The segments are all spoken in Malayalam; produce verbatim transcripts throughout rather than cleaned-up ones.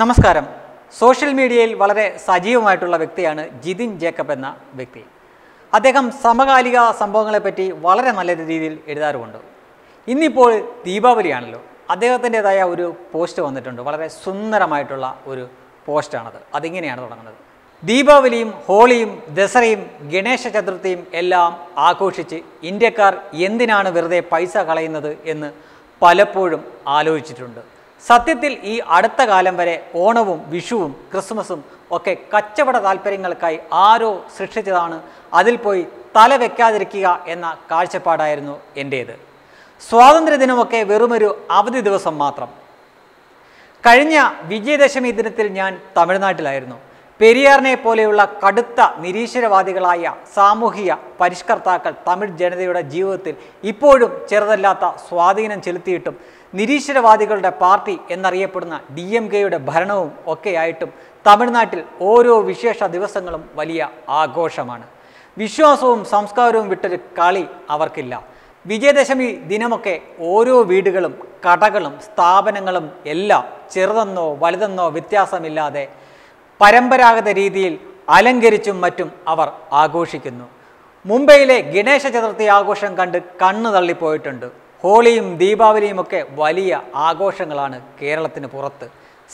നമസ്കാരം. സോഷ്യൽ മീഡിയയിൽ വളരെ സജീവമായിട്ടുള്ള വ്യക്തിയാണ് ജിതിൻ ജേക്കബ് എന്ന വ്യക്തി. അദ്ദേഹം സമകാലിക സംഭവങ്ങളെപ്പറ്റി വളരെ നല്ല രീതിയിൽ എഴുതാറുമുണ്ട്. ഇന്നിപ്പോൾ ദീപാവലിയാണല്ലോ, അദ്ദേഹത്തിൻ്റെതായ ഒരു പോസ്റ്റ് വന്നിട്ടുണ്ട്. വളരെ സുന്ദരമായിട്ടുള്ള ഒരു പോസ്റ്റാണത്. അതിങ്ങനെയാണ് തുടങ്ങുന്നത്: ദീപാവലിയും ഹോളിയും ദസറയും ഗണേശ ചതുർത്ഥിയും എല്ലാം ആഘോഷിച്ച് ഇന്ത്യക്കാർ എന്തിനാണ് വെറുതെ പൈസ കളയുന്നത് എന്ന് പലപ്പോഴും ആലോചിച്ചിട്ടുണ്ട്. സത്യത്തിൽ ഈ അടുത്ത കാലം വരെ ഓണവും വിഷുവും ക്രിസ്മസും ഒക്കെ കച്ചവട താല്പര്യങ്ങൾക്കായി ആരോ സൃഷ്ടിച്ചതാണ്. അതിൽ പോയി തല വെക്കാതിരിക്കുക എന്ന കാഴ്ചപ്പാടായിരുന്നു എൻ്റേത്. സ്വാതന്ത്ര്യദിനമൊക്കെ വെറുമൊരു അവധി ദിവസം മാത്രം. കഴിഞ്ഞ വിജയദശമി ദിനത്തിൽ ഞാൻ തമിഴ്നാട്ടിലായിരുന്നു. പെരിയാറിനെ പോലെയുള്ള കടുത്ത നിരീശ്വരവാദികളായ സാമൂഹിക പരിഷ്കർത്താക്കൾ തമിഴ് ജനതയുടെ ജീവിതത്തിൽ ഇപ്പോഴും ചെറുതല്ലാത്ത സ്വാധീനം ചെലുത്തിയിട്ടും നിരീശ്വരവാദികളുടെ പാർട്ടി എന്നറിയപ്പെടുന്ന ഡി എം കെയുടെ ഭരണവും ഒക്കെയായിട്ടും തമിഴ്നാട്ടിൽ ഓരോ വിശേഷ ദിവസങ്ങളും വലിയ ആഘോഷമാണ്. വിശ്വാസവും സംസ്കാരവും വിട്ടൊരു കളി അവർക്കില്ല. വിജയദശമി ദിനമൊക്കെ ഓരോ വീടുകളും കടകളും സ്ഥാപനങ്ങളും എല്ലാം ചെറുതെന്നോ വലുതെന്നോ വ്യത്യാസമില്ലാതെ പരമ്പരാഗത രീതിയിൽ അലങ്കരിച്ചും മറ്റും അവർ ആഘോഷിക്കുന്നു. മുംബൈയിലെ ഗണേശ ചതുർത്ഥി ആഘോഷം കണ്ട് കണ്ണു തള്ളിപ്പോയിട്ടുണ്ട്. ഹോളിയും ദീപാവലിയും ഒക്കെ വലിയ ആഘോഷങ്ങളാണ് കേരളത്തിന് പുറത്ത്.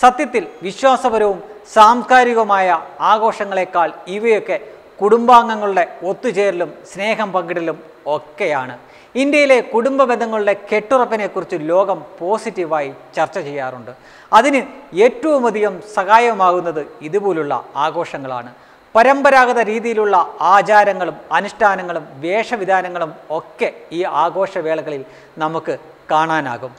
സത്യത്തിൽ വിശ്വാസപരവും സാംസ്കാരികവുമായ ആഘോഷങ്ങളെക്കാൾ ഇവയൊക്കെ കുടുംബാംഗങ്ങളുടെ ഒത്തുചേരലും സ്നേഹം പങ്കിടലും ഒക്കെയാണ്. ഇന്ത്യയിലെ കുടുംബ ബന്ധങ്ങളുടെ കെട്ടുറപ്പിനെക്കുറിച്ച് ലോകം പോസിറ്റീവായി ചർച്ച ചെയ്യാറുണ്ട്. അതിന് ഏറ്റവുമധികം സഹായമാകുന്നത് ഇതുപോലുള്ള ആഘോഷങ്ങളാണ്. പരമ്പരാഗത രീതിയിലുള്ള ആചാരങ്ങളും അനുഷ്ഠാനങ്ങളും വേഷവിധാനങ്ങളും ഒക്കെ ഈ ആഘോഷവേളകളിൽ നമുക്ക് കാണാനാകും.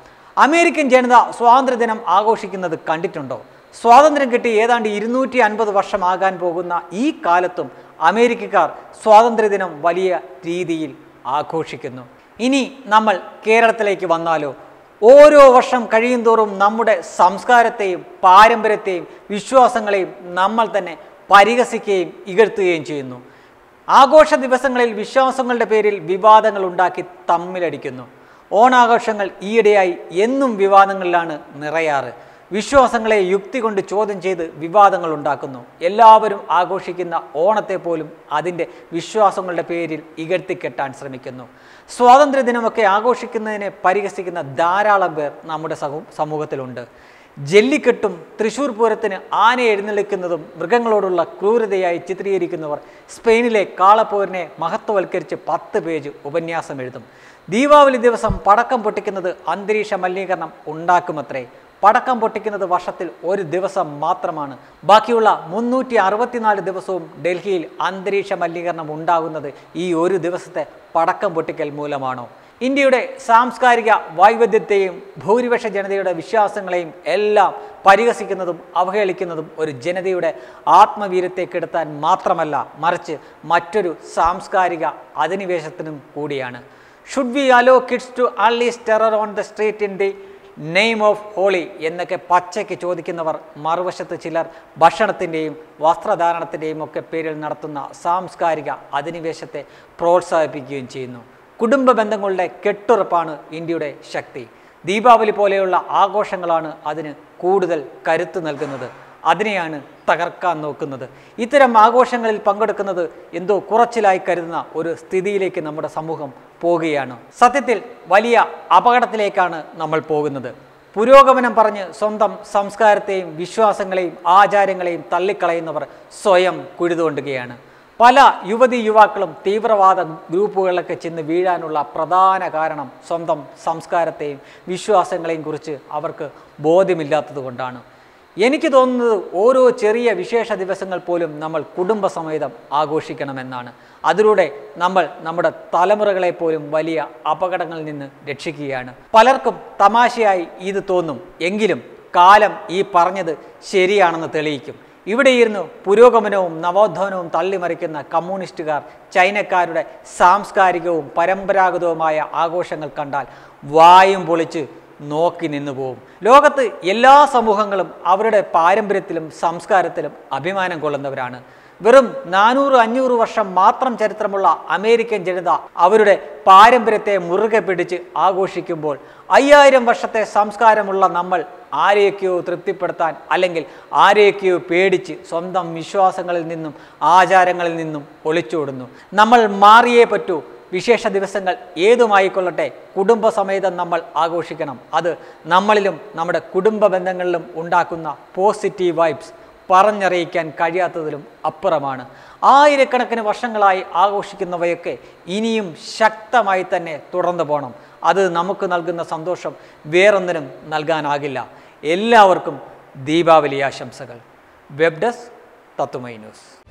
അമേരിക്കൻ ജനത സ്വാതന്ത്ര്യദിനം ആഘോഷിക്കുന്നത് കണ്ടിട്ടുണ്ടോ? സ്വാതന്ത്ര്യം കിട്ടി ഏതാണ്ട് ഇരുന്നൂറ്റി അൻപത് വർഷമാകാൻ പോകുന്ന ഈ കാലത്തും അമേരിക്കക്കാർ സ്വാതന്ത്ര്യദിനം വലിയ രീതിയിൽ ആഘോഷിക്കുന്നു. ഇനി നമ്മൾ കേരളത്തിലേക്ക് വന്നാലോ? ഓരോ വർഷം കഴിയുന്തോറും നമ്മുടെ സംസ്കാരത്തെയും പാരമ്പര്യത്തെയും വിശ്വാസങ്ങളെയും നമ്മൾ തന്നെ പരിഹസിക്കുകയും ഇകഴ്ത്തുകയും ചെയ്യുന്നു. ആഘോഷ ദിവസങ്ങളിൽ വിശ്വാസങ്ങളുടെ പേരിൽ വിവാദങ്ങൾ ഉണ്ടാക്കി തമ്മിലടിക്കുന്നു. ഓണാഘോഷങ്ങൾ ഈയിടെയായി എന്നും വിവാദങ്ങളിലാണ് നിറയാറ്. വിശ്വാസങ്ങളെ യുക്തി കൊണ്ട് ചോദ്യം ചെയ്ത് വിവാദങ്ങൾ ഉണ്ടാക്കുന്നു. എല്ലാവരും ആഘോഷിക്കുന്ന ഓണത്തെ പോലും അതിൻ്റെ വിശ്വാസങ്ങളുടെ പേരിൽ ഇകഴ്ത്തിക്കെട്ടാൻ ശ്രമിക്കുന്നു. സ്വാതന്ത്ര്യദിനമൊക്കെ ആഘോഷിക്കുന്നതിനെ പരിഹസിക്കുന്ന ധാരാളം പേർ നമ്മുടെ സമൂഹത്തിലുണ്ട്. ജെല്ലിക്കെട്ടും തൃശ്ശൂർ പൂരത്തിന് ആന എഴുന്നള്ളിക്കുന്നതും മൃഗങ്ങളോടുള്ള ക്രൂരതയായി ചിത്രീകരിക്കുന്നവർ സ്പെയിനിലെ കാളപ്പോരിനെ മഹത്വവൽക്കരിച്ച് പത്ത് പേജ് ഉപന്യാസം എഴുതും. ദീപാവലി ദിവസം പടക്കം പൊട്ടിക്കുന്നത് അന്തരീക്ഷ മലിനീകരണം ഉണ്ടാക്കുമത്രേ. പടക്കം പൊട്ടിക്കുന്നത് വർഷത്തിൽ ഒരു ദിവസം മാത്രമാണ്. ബാക്കിയുള്ള മുന്നൂറ്റി അറുപത്തിനാല് ദിവസവും ഡൽഹിയിൽ അന്തരീക്ഷ മലിനീകരണം ഉണ്ടാകുന്നത് ഈ ഒരു ദിവസത്തെ പടക്കം പൊട്ടിക്കൽ മൂലമാണോ? ഇന്ത്യയുടെ സാംസ്കാരിക വൈവിധ്യത്തെയും ഭൂരിപക്ഷ ജനതയുടെ വിശ്വാസങ്ങളെയും എല്ലാം പരിഹസിക്കുന്നതും അവഹേളിക്കുന്നതും ഒരു ജനതയുടെ ആത്മവീര്യത്തെ കെടുത്താൻ മാത്രമല്ല, മറിച്ച് മറ്റൊരു സാംസ്കാരിക അധിനിവേശത്തിനും കൂടിയാണ്. Should we allow kids to unleash terror on the street in the name of Holi എന്നൊക്കെ പച്ചയ്ക്ക് ചോദിക്കുന്നവർ മറുവശത്ത് ചിലർ ഭക്ഷണത്തിൻ്റെയും വസ്ത്രധാരണത്തിൻ്റെയും ഒക്കെ പേരിൽ നടത്തുന്ന സാംസ്കാരിക അധിനിവേശത്തെ പ്രോത്സാഹിപ്പിക്കുകയും ചെയ്യുന്നു. കുടുംബ ബന്ധങ്ങളുടെ കെട്ടുറപ്പാണ് ഇന്ത്യയുടെ ശക്തി. ദീപാവലി പോലെയുള്ള ആഘോഷങ്ങളാണ് അതിന് കൂടുതൽ കരുത്ത് നൽകുന്നത്. അതിനെയാണ് തകർക്കാൻ നോക്കുന്നത്. ഇത്തരം ആഘോഷങ്ങളിൽ പങ്കെടുക്കുന്നത് എന്തോ കുറച്ചിലായി കരുതുന്ന ഒരു സ്ഥിതിയിലേക്ക് നമ്മുടെ സമൂഹം പോവുകയാണ്. സത്യത്തിൽ വലിയ അപകടത്തിലേക്കാണ് നമ്മൾ പോകുന്നത്. പുരോഗമനം പറഞ്ഞ് സ്വന്തം സംസ്കാരത്തെയും വിശ്വാസങ്ങളെയും ആചാരങ്ങളെയും തള്ളിക്കളയുന്നവർ സ്വയം കുഴിതോണ്ടുകയാണ്. പല യുവതി യുവാക്കളും തീവ്രവാദ ഗ്രൂപ്പുകളിലൊക്കെ ചെന്ന് വീഴാനുള്ള പ്രധാന കാരണം സ്വന്തം സംസ്കാരത്തെയും വിശ്വാസങ്ങളെയും കുറിച്ച് അവർക്ക് ബോധ്യമില്ലാത്തത് കൊണ്ടാണ്. എനിക്ക് തോന്നുന്നത് ഓരോ ചെറിയ വിശേഷ ദിവസങ്ങൾ പോലും നമ്മൾ കുടുംബസമേതം ആഘോഷിക്കണമെന്നാണ്. അതിലൂടെ നമ്മൾ നമ്മുടെ തലമുറകളെ പോലും വലിയ അപകടങ്ങളിൽ നിന്ന് രക്ഷിക്കുകയാണ്. പലർക്കും തമാശയായി ഇത് തോന്നും. എങ്കിലും കാലം ഈ പറഞ്ഞത് ശരിയാണെന്ന് തെളിയിക്കും. ഇവിടെയിരുന്നു പുരോഗമനവും നവോത്ഥാനവും തള്ളിമറിക്കുന്ന കമ്മ്യൂണിസ്റ്റുകാർ ചൈനക്കാരുടെ സാംസ്കാരികവും പരമ്പരാഗതവുമായ ആഘോഷങ്ങൾ കണ്ടാൽ വായും പൊളിച്ച് നോക്കി നിന്നു പോവും. ലോകത്ത് എല്ലാ സമൂഹങ്ങളും അവരുടെ പാരമ്പര്യത്തിലും സംസ്കാരത്തിലും അഭിമാനം കൊള്ളുന്നവരാണ്. വെറും നാനൂറ് അഞ്ഞൂറ് വർഷം മാത്രം ചരിത്രമുള്ള അമേരിക്കൻ ജനത അവരുടെ പാരമ്പര്യത്തെ മുറുകെ പിടിച്ച് ആഘോഷിക്കുമ്പോൾ അയ്യായിരം വർഷത്തെ സംസ്കാരമുള്ള നമ്മൾ ആരെയൊക്കെയോ തൃപ്തിപ്പെടുത്താൻ അല്ലെങ്കിൽ ആരെയൊക്കെയോ പേടിച്ച് സ്വന്തം വിശ്വാസങ്ങളിൽ നിന്നും ആചാരങ്ങളിൽ നിന്നും ഒളിച്ചോടുന്നു. നമ്മൾ മാറിയേ പറ്റൂ. വിശേഷ ദിവസങ്ങൾ ഏതുമായിക്കൊള്ളട്ടെ, കുടുംബസമേതം നമ്മൾ ആഘോഷിക്കണം. അത് നമ്മളിലും നമ്മുടെ കുടുംബ ബന്ധങ്ങളിലും ഉണ്ടാക്കുന്ന പോസിറ്റീവ് വൈബ്സ് പറഞ്ഞറിയിക്കാൻ കഴിയാത്തതിലും അപ്പുറമാണ്. ആയിരക്കണക്കിന് വർഷങ്ങളായി ആഘോഷിക്കുന്നവയൊക്കെ ഇനിയും ശക്തമായി തന്നെ തുടർന്നു പോകണം. അത് നമുക്ക് നൽകുന്ന സന്തോഷം വേറൊന്നിനും നൽകാനാകില്ല. എല്ലാവർക്കും ദീപാവലി ആശംസകൾ. വെബ് ഡെസ്ക് തത്തുമൈ ന്യൂസ്.